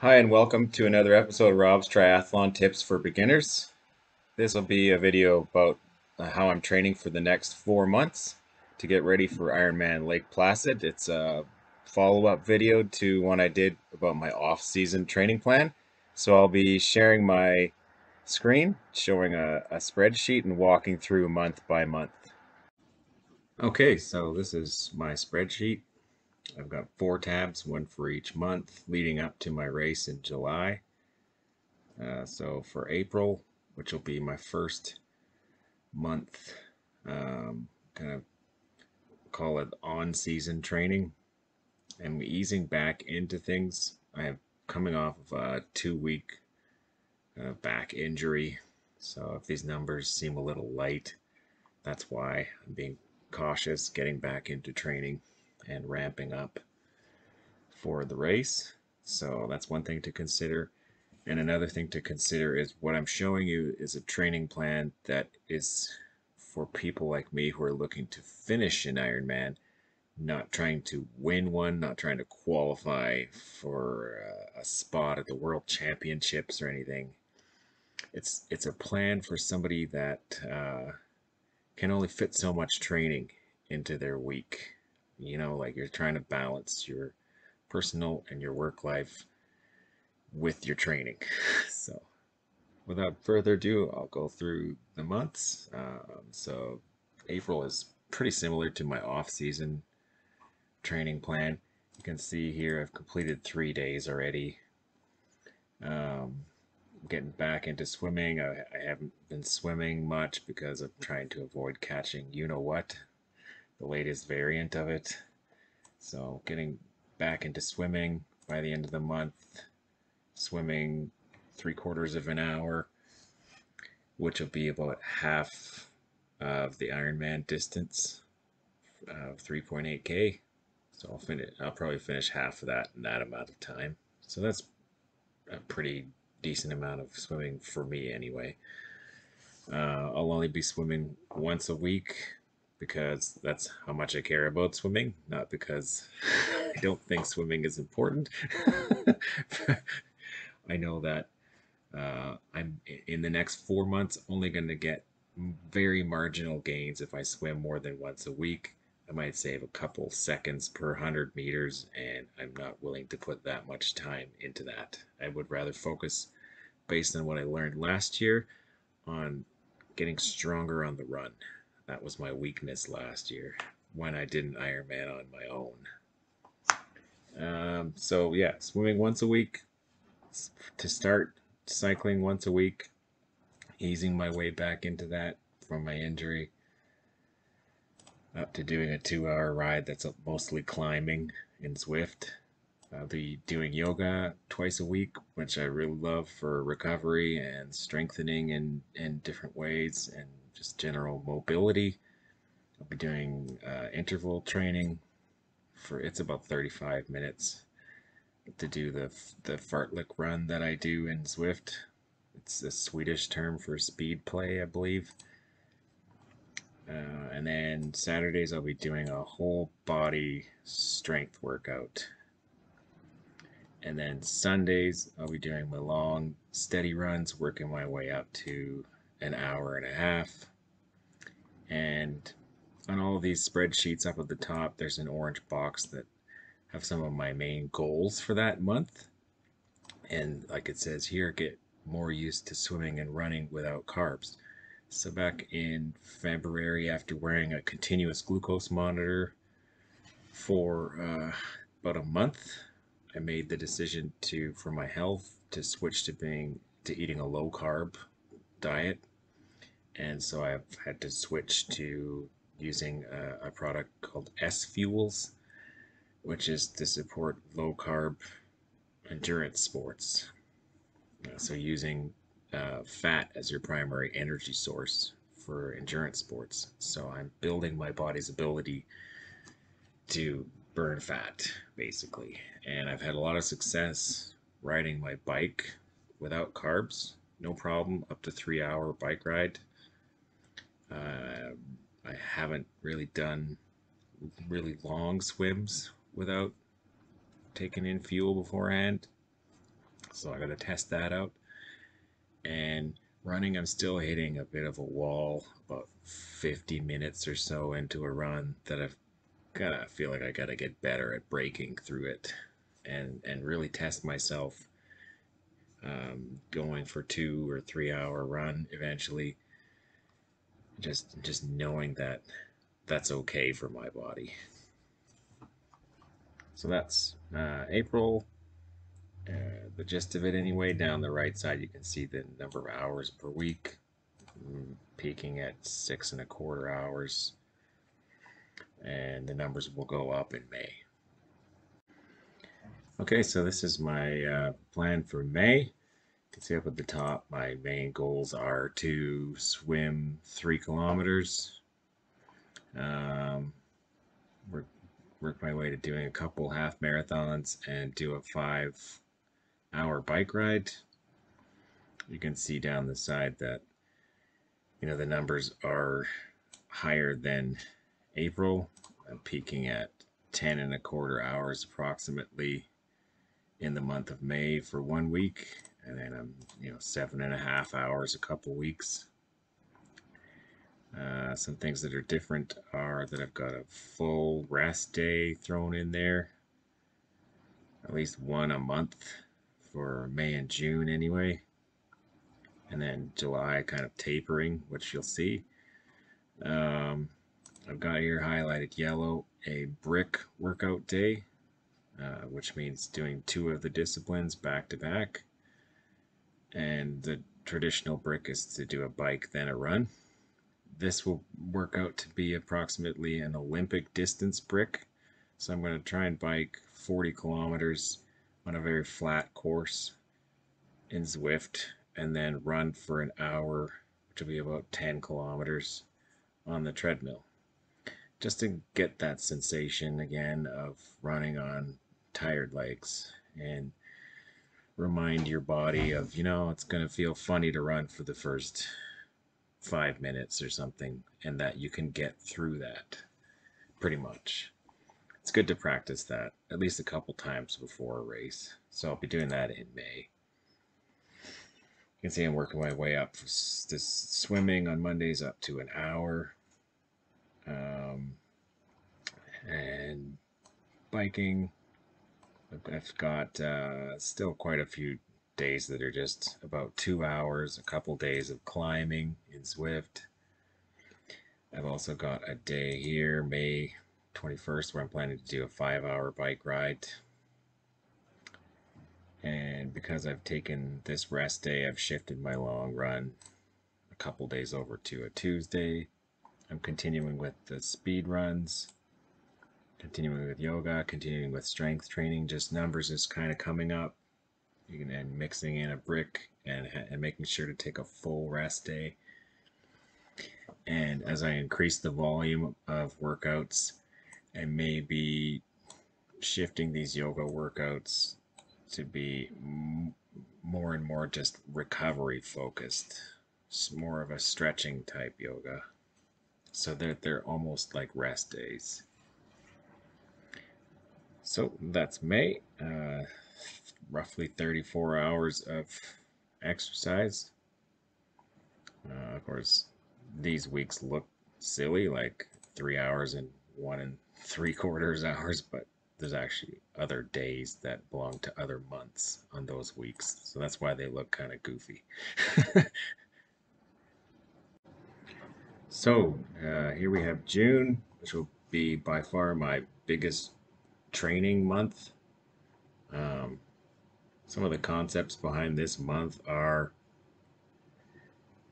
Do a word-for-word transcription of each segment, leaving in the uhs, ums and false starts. Hi, and welcome to another episode of Rob's Triathlon Tips for Beginners. This will be a video about how I'm training for the next four months to get ready for Ironman Lake Placid. It's a follow-up video to one I did about my off-season training plan. So I'll be sharing my screen, showing a, a spreadsheet and walking through month by month. Okay, so this is my spreadsheet. I've got four tabs, one for each month, leading up to my race in July. Uh, so for April, which will be my first month, um, kind of call it on-season training, and easing back into things. I am coming off of a two-week uh, back injury, so if these numbers seem a little light, that's why I'm being cautious, getting back into training and ramping up for the race. So that's one thing to consider. And another thing to consider is what I'm showing you is a training plan that is for people like me who are looking to finish an Ironman, not trying to win one, not trying to qualify for a spot at the World Championships or anything. It's, it's a plan for somebody that uh, can only fit so much training into their week. You know, like you're trying to balance your personal and your work life with your training. So without further ado, I'll go through the months. Um, so April is pretty similar to my off-season training plan. You can see here I've completed three days already. Um, getting back into swimming. I, I haven't been swimming much because I'm trying to avoid catching you-know-what. The latest variant of it. So getting back into swimming by the end of the month, swimming three quarters of an hour, which will be about half of the Ironman distance of three point eight K. So I'll finish, I'll probably finish half of that in that amount of time. So that's a pretty decent amount of swimming for me anyway. Uh, I'll only be swimming once a week, because that's how much I care about swimming, not because I don't think swimming is important. I know that uh, I'm in the next four months only going to get very marginal gains if I swim more than once a week. I might save a couple seconds per hundred meters, and I'm not willing to put that much time into that. I would rather focus, based on what I learned last year, on getting stronger on the run. That was my weakness last year when I did an Ironman on my own. Um, so yeah, swimming once a week to start, cycling once a week, easing my way back into that from my injury, up to doing a two-hour ride that's mostly climbing in Zwift. I'll be doing yoga twice a week, which I really love for recovery and strengthening in, in different ways and just general mobility. I'll be doing uh, interval training for, it's about thirty-five minutes to do the, the fartlek run that I do in Zwift. It's a Swedish term for speed play, I believe. Uh, and then Saturdays I'll be doing a whole body strength workout. And then Sundays I'll be doing my long steady runs, working my way up to an hour and a half. And on all of these spreadsheets up at the top, there's an orange box that have some of my main goals for that month. And like it says here, get more used to swimming and running without carbs. So back in February, after wearing a continuous glucose monitor for uh, about a month, I made the decision to, for my health, to switch to being, to eating a low carb diet. And so I've had to switch to using a, a product called S-Fuels, which is to support low-carb endurance sports. So using uh, fat as your primary energy source for endurance sports. So I'm building my body's ability to burn fat, basically. And I've had a lot of success riding my bike without carbs. No problem, up to three hour bike ride. Uh, I haven't really done really long swims without taking in fuel beforehand. So I got to test that out. And running, I'm still hitting a bit of a wall about fifty minutes or so into a run that I've got to feel like I got to get better at breaking through it and, and really test myself. Um, going for two or three hour run eventually, just just knowing that that's okay for my body. So that's uh, April, uh, the gist of it anyway. Down the right side you can see the number of hours per week, peaking at six and a quarter hours, and the numbers will go up in May. Okay, so this is my uh, plan for May. You can see up at the top, my main goals are to swim three kilometers, um, work, work my way to doing a couple half marathons, and do a five hour bike ride. You can see down the side that, you know, the numbers are higher than April. I'm peaking at ten and a quarter hours approximately in the month of May for one week, and then I'm, you know, seven and a half hours a couple weeks. Uh, some things that are different are that I've got a full rest day thrown in there, at least one a month for May and June anyway, and then July kind of tapering, which you'll see. Um, I've got here highlighted yellow a brick workout day, Uh, which means doing two of the disciplines back to back. And the traditional brick is to do a bike, then a run. This will work out to be approximately an Olympic distance brick. So I'm going to try and bike forty kilometers on a very flat course in Zwift, and then run for an hour, which will be about ten kilometers on the treadmill. Just to get that sensation again of running on tired legs, and remind your body of, you know, it's going to feel funny to run for the first five minutes or something, and that you can get through that pretty much. It's good to practice that at least a couple times before a race. So I'll be doing that in May. You can see I'm working my way up. This swimming on Mondays up to an hour. Um, and biking, I've got uh, still quite a few days that are just about two hours, a couple days of climbing in Zwift. I've also got a day here, May twenty-first, where I'm planning to do a five hour bike ride. And because I've taken this rest day, I've shifted my long run a couple days over to a Tuesday. I'm continuing with the speed runs, continuing with yoga, continuing with strength training. Just numbers is kind of coming up, you can, and mixing in a brick, and, and making sure to take a full rest day. And as I increase the volume of workouts, I may be shifting these yoga workouts to be m more and more just recovery focused. It's more of a stretching type yoga. So they're, they're almost like rest days. So that's May, uh, roughly thirty-four hours of exercise. Uh, of course, these weeks look silly, like three hours and one and three quarters hours, but there's actually other days that belong to other months on those weeks. So that's why they look kind of goofy. So uh, here we have June, which will be by far my biggest training month. Um, some of the concepts behind this month are,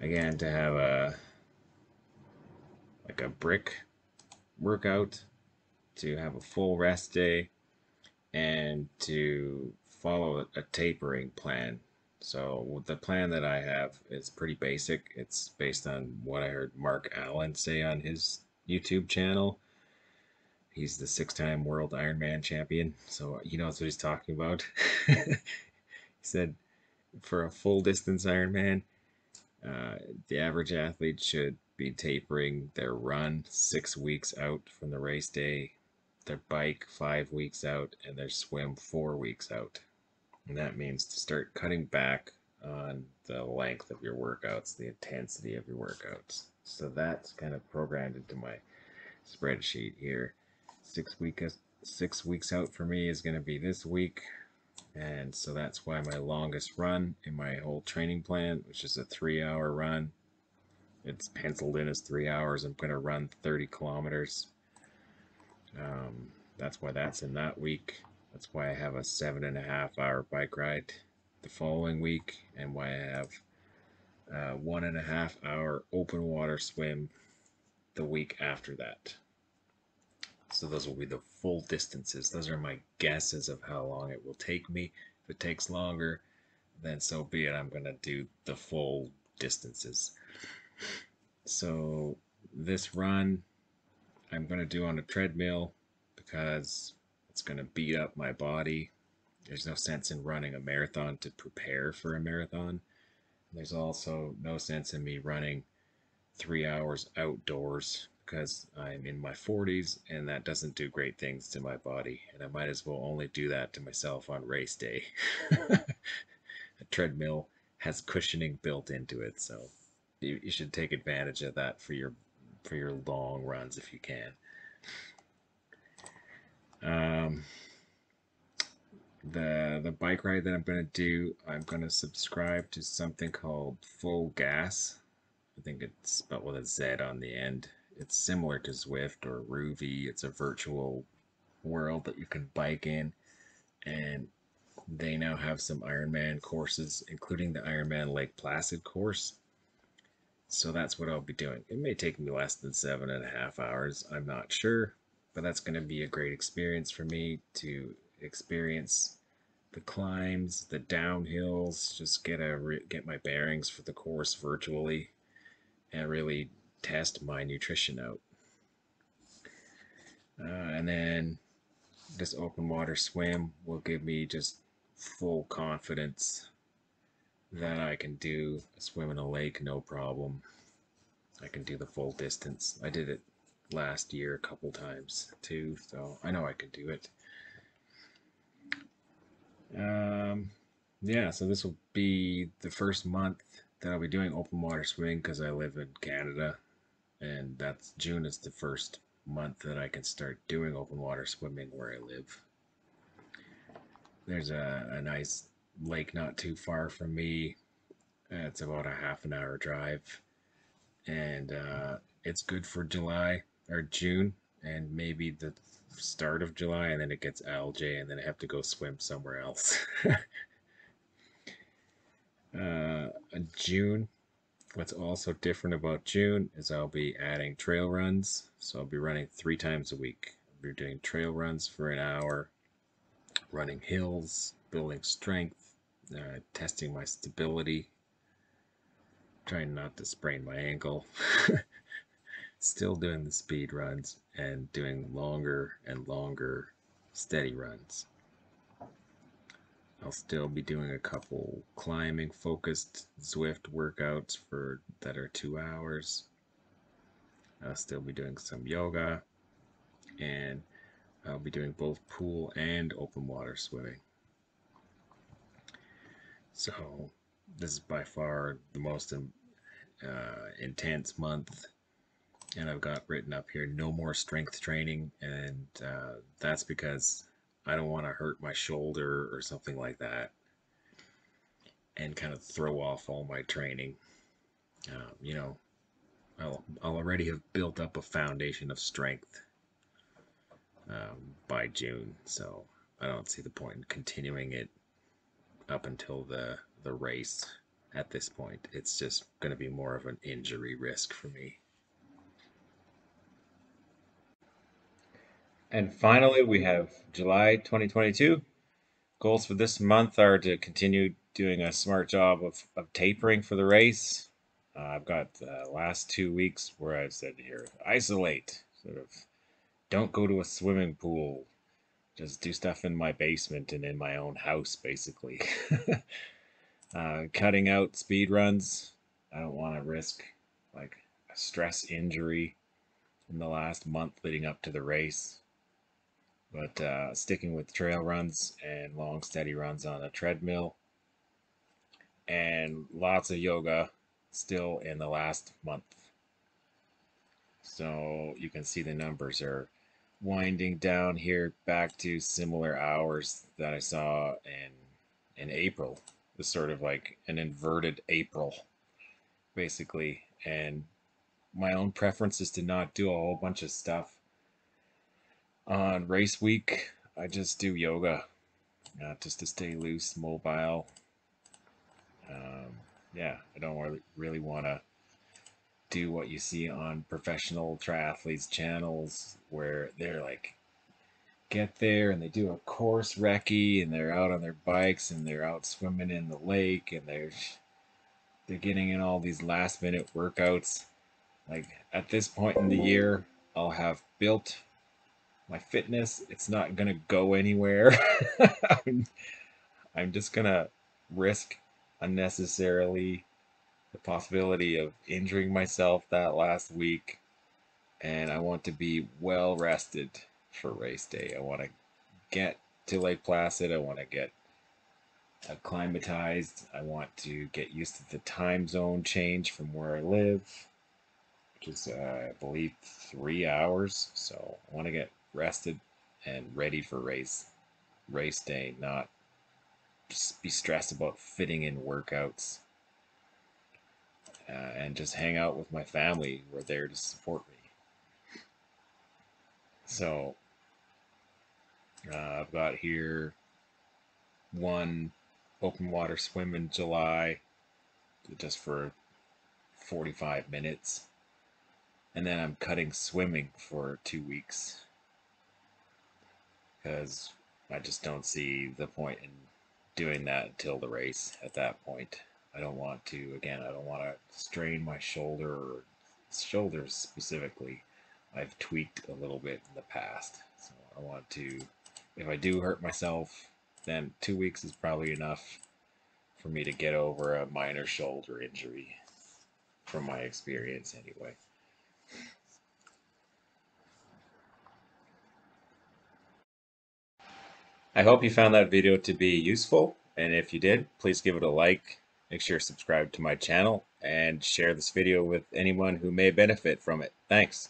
again, to have a like a brick workout, to have a full rest day, and to follow a tapering plan. So the plan that I have is pretty basic. It's based on what I heard Mark Allen say on his YouTube channel. He's the six-time world Ironman champion, so he knows what he's talking about. He said for a full distance Ironman, uh, the average athlete should be tapering their run six weeks out from the race day, their bike five weeks out, and their swim four weeks out. And that means to start cutting back on the length of your workouts, the intensity of your workouts. So that's kind of programmed into my spreadsheet here. Six weeks, six weeks out for me is going to be this week. And so that's why my longest run in my whole training plan, which is a three hour run, it's penciled in as three hours. I'm going to run thirty kilometers. Um, that's why that's in that week. That's why I have a seven and a half hour bike ride the following week, and why I have a one and a half hour open water swim the week after that. So those will be the full distances. Those are my guesses of how long it will take me. If it takes longer, then so be it. I'm going to do the full distances. So this run I'm going to do on a treadmill because it's going to beat up my body. There's no sense in running a marathon to prepare for a marathon. There's also no sense in me running three hours outdoors because I'm in my forties and that doesn't do great things to my body. And I might as well only do that to myself on race day. A treadmill has cushioning built into it, so you, you should take advantage of that for your, for your long runs if you can. Um, the the bike ride that I'm going to do, I'm going to subscribe to something called Full Gas. I think it's spelled with a Z on the end. It's similar to Zwift or Rouvy. It's a virtual world that you can bike in, and they now have some Ironman courses, including the Ironman Lake Placid course. So that's what I'll be doing. It may take me less than seven and a half hours. I'm not sure. But that's going to be a great experience for me to experience the climbs, the downhills, just get a get my bearings for the course virtually and really test my nutrition out. Uh, and then this open water swim will give me just full confidence that I can do a swim in a lake, no problem. I can do the full distance. I did it last year a couple times too, so I know I could do it. Um, yeah, so this will be the first month that I'll be doing open water swimming because I live in Canada, and that's June is the first month that I can start doing open water swimming where I live. There's a, a nice lake not too far from me. It's about a half an hour drive, and uh, it's good for July or June and maybe the start of July, and then it gets algae and then I have to go swim somewhere else. uh, June, what's also different about June is I'll be adding trail runs. So I'll be running three times a week. I'll be doing trail runs for an hour, running hills, building strength, uh, testing my stability, trying not to sprain my ankle. Still doing the speed runs and doing longer and longer steady runs. I'll still be doing a couple climbing focused Zwift workouts for that are two hours. I'll still be doing some yoga, and I'll be doing both pool and open water swimming. So this is by far the most uh, intense month. And I've got written up here, no more strength training, and uh, that's because I don't want to hurt my shoulder or something like that and kind of throw off all my training. Um, you know, I'll, I'll already have built up a foundation of strength um, by June, so I don't see the point in continuing it up until the, the race at this point. It's just going to be more of an injury risk for me. And finally, we have July twenty twenty-two. Goals for this month are to continue doing a smart job of, of tapering for the race. Uh, I've got the last two weeks where I've said here, isolate, sort of don't go to a swimming pool. Just do stuff in my basement and in my own house, basically. uh, cutting out speed runs. I don't want to risk like a stress injury in the last month leading up to the race. But uh, sticking with trail runs and long, steady runs on a treadmill. And lots of yoga still in the last month. So you can see the numbers are winding down here back to similar hours that I saw in in April. It's sort of like an inverted April, basically. And my own preference is to not do a whole bunch of stuff on race week. I just do yoga, uh, just to stay loose, mobile. Um, yeah, I don't really, really want to do what you see on professional triathletes channels where they're like, get there and they do a course recce and they're out on their bikes and they're out swimming in the lake and they're, they're getting in all these last minute workouts. Like at this point in the year, I'll have built my fitness. It's not going to go anywhere. I'm, I'm just going to risk unnecessarily the possibility of injuring myself that last week, and I want to be well rested for race day. I want to get to Lake Placid. I want to get acclimatized. I want to get used to the time zone change from where I live, which is uh, I believe three hours. So I want to get rested and ready for race race day, not just be stressed about fitting in workouts, uh, and just hang out with my family. We're there to support me. So uh, I've got here one open water swim in July, just for forty-five minutes, and then I'm cutting swimming for two weeks because I just don't see the point in doing that until the race. At that point, I don't want to, again, I don't want to strain my shoulder or shoulders specifically. I've tweaked a little bit in the past, so I want to, if I do hurt myself, then two weeks is probably enough for me to get over a minor shoulder injury, from my experience anyway. I hope you found that video to be useful, and if you did, please give it a like, make sure to subscribe to my channel, and share this video with anyone who may benefit from it. Thanks.